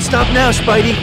Stop now, Spidey!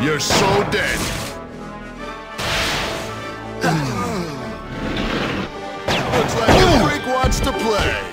You're so dead. Looks like the freak wants to play.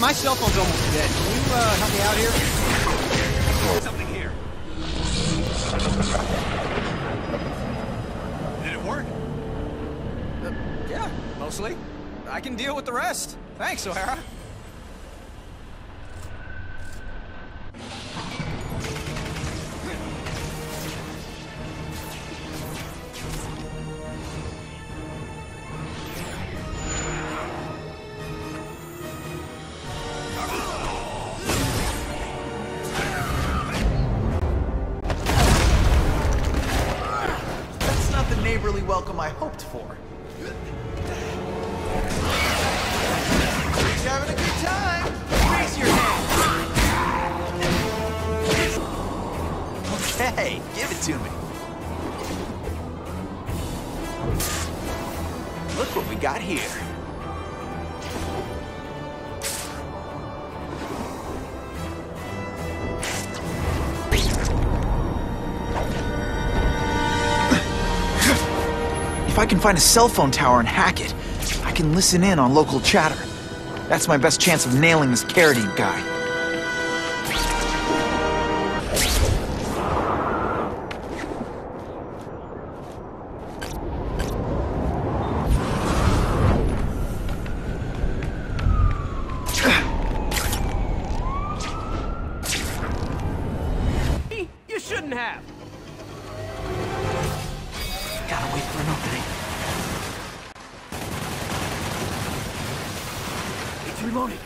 My cell phone's almost dead. Can you help me out here? Something here. Did it work? Yeah, mostly. I can deal with the rest. Thanks, O'Hara. If I can find a cell phone tower and hack it, I can listen in on local chatter. That's my best chance of nailing this Carradine guy. shouldn't have. Gotta wait for an opening. It's reloading.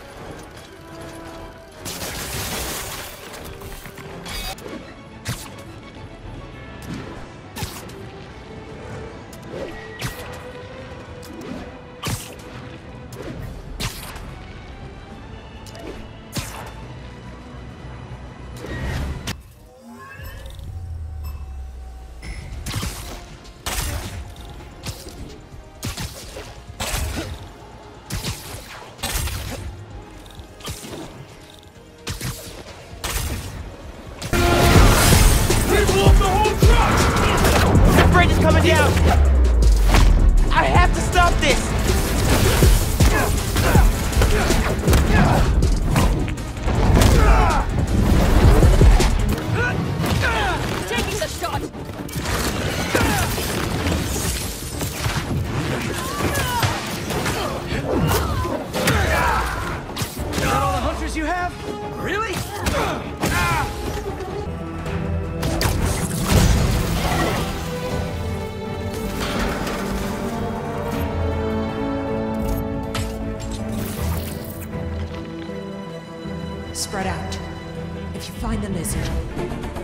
Spread out. If you find the lizard...